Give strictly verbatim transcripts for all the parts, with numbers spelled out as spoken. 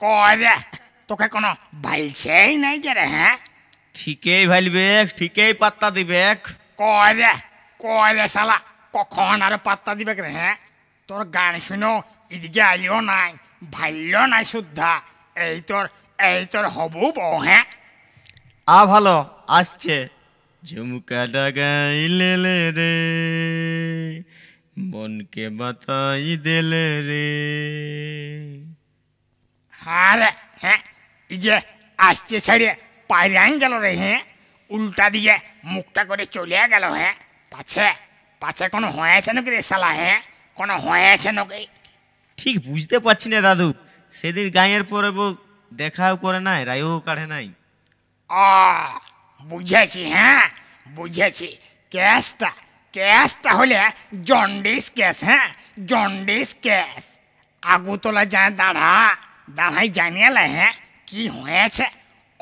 कोरे तो क्या कोनो भलसे ही नहीं जरे हैं ठीक है भल बेक ठीक है पत्ता दिबेक कोरे कोरे साला को कौन आरे पत्ता दिबेक रहे हैं तोर गान सुनो इधर आलियो ना भलियो ना सुधा ऐ तोर ऐ तोर हबू बो हैं आ भलो आस्चे झुमका डगाई ले ले रे मन के बताई दे ले रे हाँ रे हैं इजे आस्ते सड़े पायरां गलो रहे हैं उल्टा दिए मुक्ता कोडे चोलिया गलो हैं पाचे पाचे कोनो होया चनो के साला हैं कोनो होया चनो के ठीक बुझते पाच नहीं दादू सेदिर गायर पोरे वो देखा कोरे ना है रायो करे ना ही आ बुझे ची हैं बुझे ची कैस्टा केस ताहुले जॉन्डिस केस हैं जॉन्डिस केस आगू तो ला जान दाढ़ा दाढ़ाई जानिया ले हैं कि हुए चे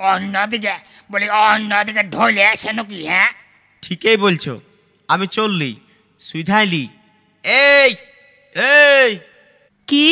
और नदी के बोले और नदी के ढोले ऐसे नो की हैं ठीक है बोल चो आमी चोल ली सुधाई ली ए ए की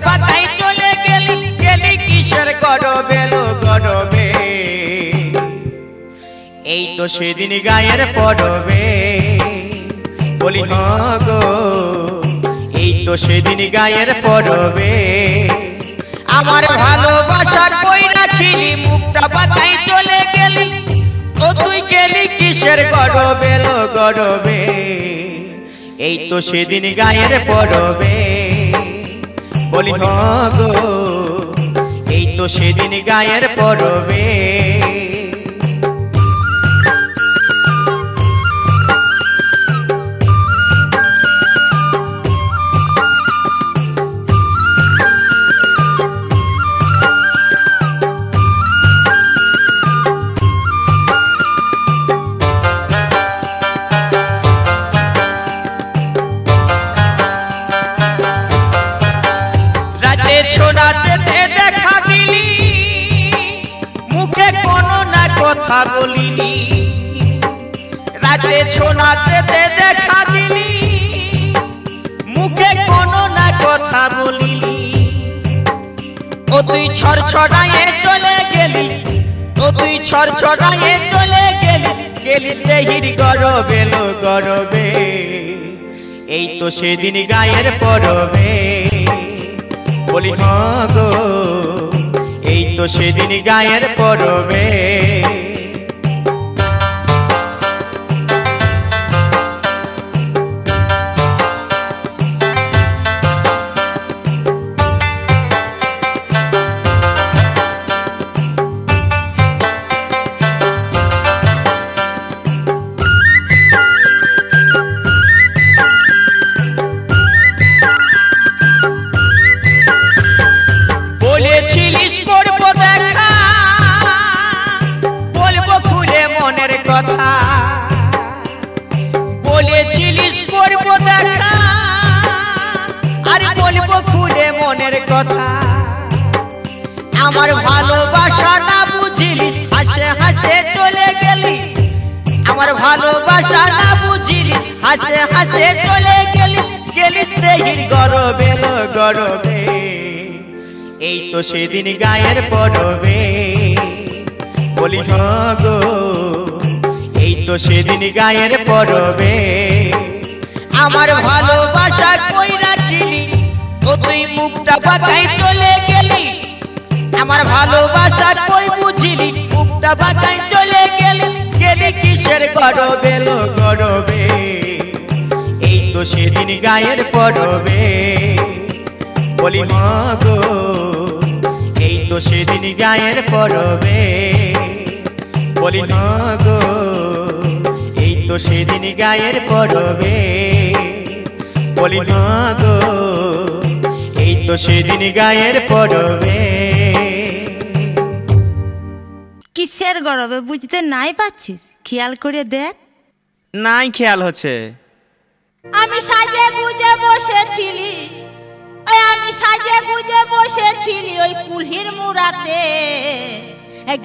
बताई चले गेली गेली किशर करो बेलो करो बे ऐ तो शेदिन गायर पड़ो बे बोली हाँ गो ऐ तो शेदिन गायर पड़ो बे आमार भालो बाशा कोई ना चिली मुक्ता बताई चले गेली ओ तू गेली किशर करो बेलो करो बे ऐ तो शेदिन गायर पड़ो बे बोली हाँ गो ऐ तो शेदिन गायर पड़ोबे छोड़ाए चले गेली गेली देहिर करो बेलो करो बे ऐ तो शेदिन गायर पड़ोबे बोली हाँ गो ऐ तो शेदिन गायर पड़ोबे तो शेदिन गायर पड़ोबे बोली हाँ गो ऐ तो शेदिन गायर पड़ोबे आमार भालोबाशा कोई ना चिली ओ तुई मुखटा बाताई चले गेली आमार भालोबाशा कोई बुझिली मुखटा बाताई चले गेली गेली किसेर करो बेलो करबे ऐ तो शेदिन गायर पड़ोबे बोली हाँ गो तो शेदिन गायर पड़ोबे बोली हाँ गो ऐ तो शेदिन गायर पड़ोबे बोली हाँ गो। তো সেদিন গায়ের পড়বে কিসের গরবে বুঝতে নাই পাচ্ছিস, খেয়াল করে দেখ। নাই খেয়াল হচ্ছে আমি সাজে গুজে বসেছিলি, আমি সাজে গুজে বসেছিলি ওই কুলহির মুড়াতে,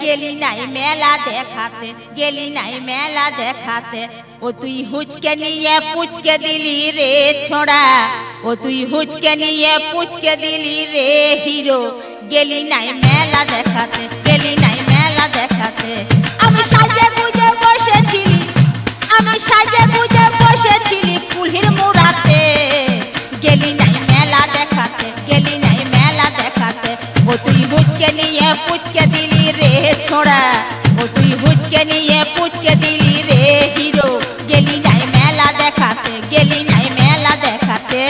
গেলি নাই মেলা দেখাতে, গেলি নাই মেলা দেখাতে, ও তুই হুচকে নিয়ে পুচকে দিলি রে ছোড়া, ও তুই হুচকে নিয়ে পুচকে দিলি রে হিরো, গেলি নাই মেলা দেখাতে, গেলি নাই মেলা দেখাতে। আমি সাজে গুজে বসেছিলি, আমি সাজে গুজে বসেছিলি কুলহির মুড়াতে, গেলি নাই মেলা দেখাতে, গেলি নাই মেলা দেখাতে, ও তুই হুচকে নিয়ে পুচকে দিলি রে ছোড়া, ও তুই হুচকে নিয়ে পুচকে দিলি রে হিরো, গেলি নাই মেলা দেখাতে, গেলি নাই মেলা দেখাতে।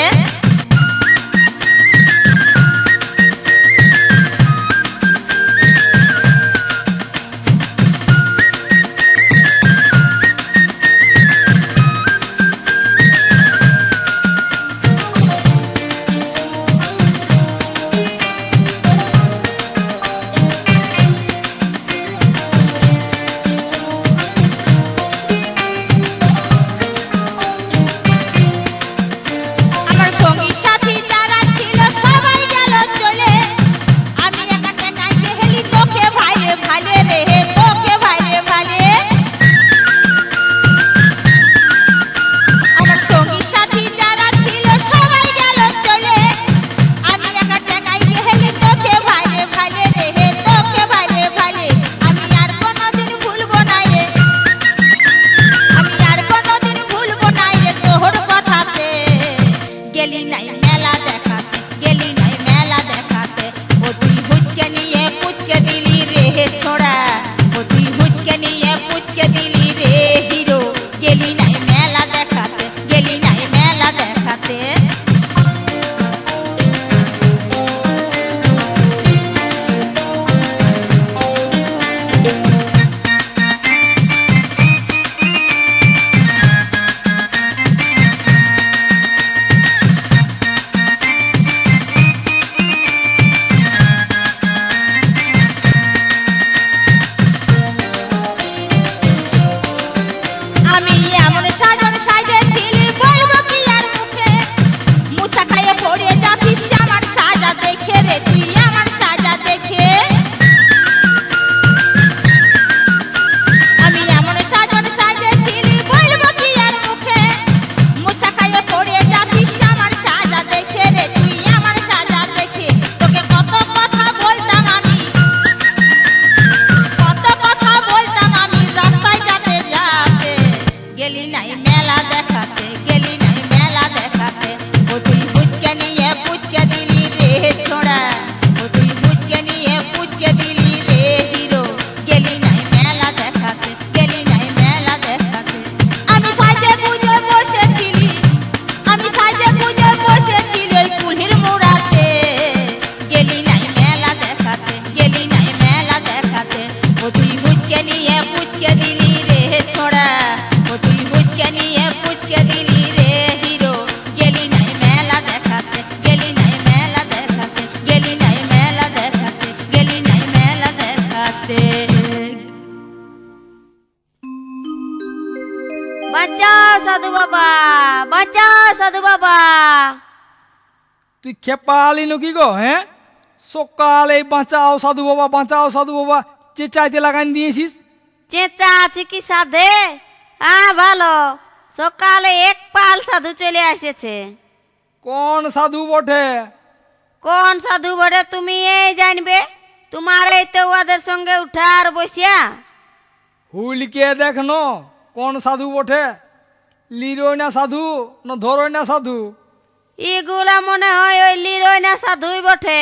সকালে বাঁচাও সাধু বাবা, বাঁচাও সাধু বাবা চেঁচাইতে লাগাই দিয়েছিস। চেঁচা আছে কি সাধে? হ্যাঁ ভালো, সকালে এক পাল সাধু চলে এসেছে। কোন সাধু বটে? কোন সাধু বটে তুমি এই জানবে? তোমার এই তো ওদের সঙ্গে উঠার বসিয়া হুলকে দেখনো কোন সাধু বটে, লিরোয় না সাধু না ধরোয় না সাধু? এগুলা মনে হয় ওই লিরোয় না সাধুই বটে,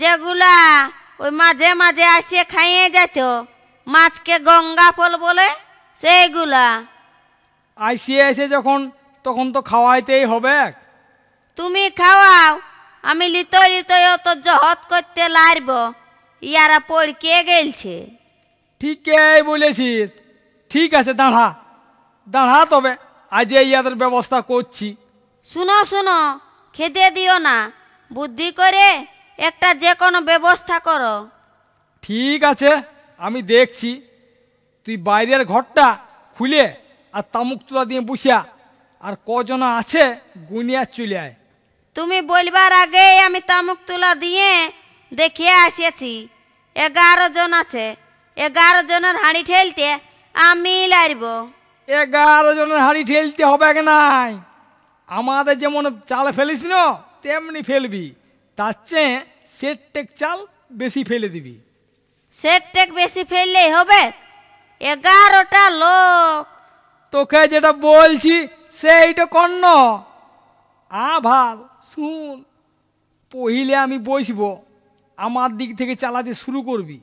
যেগুলা ওই মাঝে মাঝে আসিয়ে খাইয়ে যেত মাছকে গঙ্গা ফল বলে। সেইগুলা আসিয়ে আসে যখন তখন তো খাওয়াইতেই হবে। তুমি খাওয়াও, আমি লিতই লিতই অত জহত করতে লারব, ইয়ারা পড়কে গেলছে। ঠিকই বলেছিস। ঠিক আছে দাঁড়া, দাঁড়া তবে আজ ইয়াদের ব্যবস্থা করছি। শুনো শুনো, খেতে দিও না, বুদ্ধি করে একটা যে কোনো ব্যবস্থা করো। ঠিক আছে, আমি দেখছি। তুই বাইরের ঘরটা খুলে আর তামুক তুলা দিয়ে বসিয়া আর কজনা আছে গুনিয়া চলে আয়। তুমি বলবার আগে আমি তামুক তুলা দিয়ে দেখিয়ে আসিয়াছি, এগারো জন আছে। এগারো জনের হাঁড়ি ঠেলতে আমি লাইব। এগারো জনের হাঁড়ি ঠেলতে হবে নাই, আমাদের যেমন চাল ফেলিস না তেমনি ফেলবি, তার চেয়ে সেট টেক চাল বেশি ফেলে দিবি। সেট টেক বেশি ফেললেই হবে? এগারোটা লোক। তোকে যেটা বলছি সেইটা কর্ণ আ ভাল শুন। পহিলে আমি বসব, আমার দিক থেকে চালাতে শুরু করবি।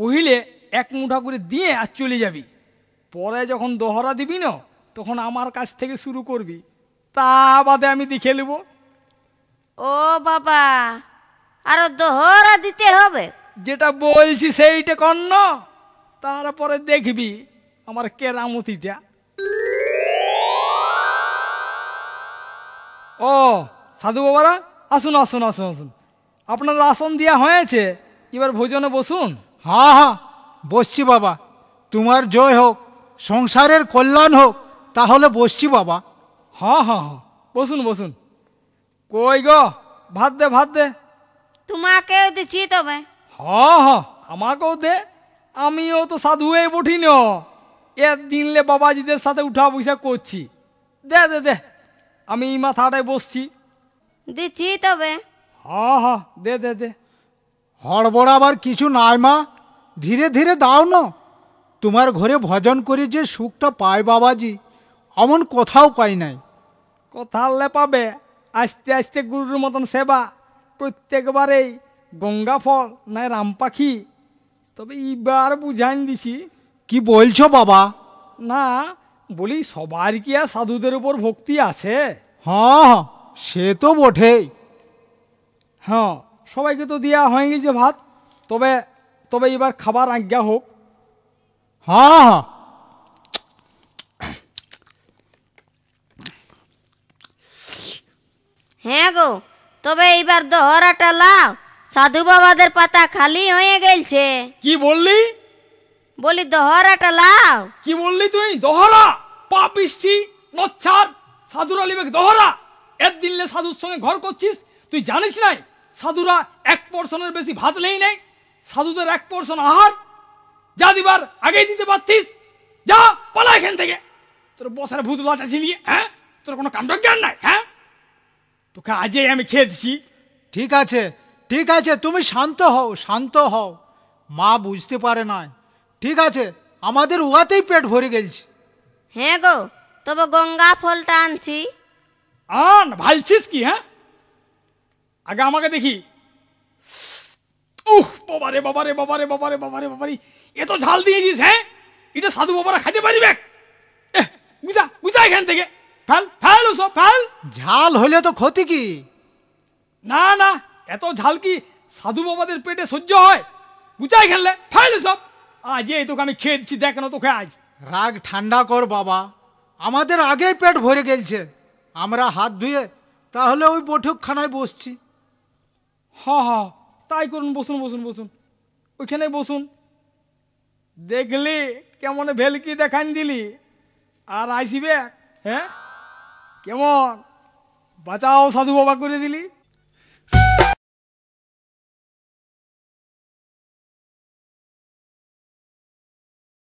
পহিলে এক মুঠা করে দিয়ে আর চলে যাবি, পরে যখন দোহরা দিবি না তখন আমার কাছ থেকে শুরু করবি, তা বাদে আমি দেখে নেব। ও বাবা, আরো দোহরা দিতে হবে? যেটা বলছি সেইটা কর্ণ, তারপরে দেখবি আমার কেরামতিটা। ও সাধু বাবারা, আসুন আসুন আসুন আসুন, আপনার আসন দেওয়া হয়েছে, এবার ভোজনে বসুন। হ্যাঁ হ্যাঁ বসছি বাবা, তোমার জয় হোক, সংসারের কল্যাণ হোক। তাহলে বসছি বাবা। হ্যাঁ হ্যাঁ হ্যাঁ বসুন বসুন। কই গো, ভাত দে ভাত দে। তোমাকেও দিচ্ছি তবে। হ্যাঁ হ্যাঁ আমাকেও দে, আমিও তো সাধু হয়ে বঠি ন, এর দিনলে বাবাজিদের সাথে উঠা বৈশা করছি। দে দে দে, আমি মাথাটায় বসছি। দিচ্ছি তবে। হ্যাঁ হ্যাঁ দে দে দে। হড়বড় আবার কিছু নাই মা, ধীরে ধীরে দাও না। তোমার ঘরে ভজন করে যে সুখটা পায় বাবাজি, অমন কোথাও পাই নাই। কোথালে পাবে, আস্তে আস্তে গুরুর মতন সেবা, প্রত্যেকবারেই গঙ্গা ফল নাই রাম পাখি। তবে এবার বুঝাইন দিছি। কি বলছো বাবা? না বলি, সবার কি আর সাধুদের উপর ভক্তি আছে? হ্যাঁ সে তো বটেই। হ্যাঁ সবাইকে তো দেওয়া হয়ে গেছে ভাত, তবে তবে এবার খাবার আজ্ঞা হোক। হ্যাঁ হ্যাঁ হ্যাঁ গো, তবে এইবার দোহরাটা লাও, সাধু বাবাদের পাতা খালি হয়ে গেছে। কি বললি? বলি দোহরাটা লাও। কি বললি তুই? দোহরা? পাপিষ্ঠি নচ্ছার সাধুরা লিবেক দোহরা? এর দিনলে সাধুর সঙ্গে ঘর করছিস, তুই জানিস নাই সাধুরা এক পোর্শনের বেশি ভাত লেই নাই? সাধুদের এক পোর্শন আহার, যা দিবার আগেই দিতে পারতিস। যা পালা এখান থেকে, তোর বসার ভূত লাচা ছিলিয়ে। হ্যাঁ তোর কোনো কাণ্ড জ্ঞান নাই? হ্যাঁ তোকে আজই আমি খেয়ে দিছি। ঠিক আছে ঠিক আছে, তুমি শান্ত হও শান্ত হও, মা বুঝতে পারে না। ঠিক আছে, আমাদের উহাতেই পেট ভরে গেলছে। হ্যাঁ গো, তবে গঙ্গা ফলটা আনছি। আন, ভালছিস কি? হ্যাঁ আগে আমাকে দেখি। উহ বাবারে বাবারে বাবারে বাবারে বাবারে বাবারি, এ তো ঝাল দিয়েছিস। হ্যাঁ এটা সাধু বাবারা খাইতে পারিবে? বুঝা বুঝা এখান থেকে, ফেল ফেল ওসব ফেল। ঝাল হইলে তো ক্ষতি কি? না না, এত ঝাল কি সাধু বাবাদের পেটে সহ্য হয়? বুঝাই খেললে ফেল সব। আজ এই তোকে আমি খেয়ে দিচ্ছি, দেখ না তোকে আজ। রাগ ঠান্ডা কর বাবা, আমাদের আগেই পেট ভরে গেলছে। আমরা হাত ধুয়ে তাহলে ওই বৈঠকখানায় বসছি। হ্যাঁ হ্যাঁ তাই করুন, বসুন বসুন বসুন, ওইখানে বসুন। দেখলি কেমন ভেলকি দেখান দিলি, আর আইসিবে? হ্যাঁ কেমন বাঁচাও সাধু বাবা করে দিলি।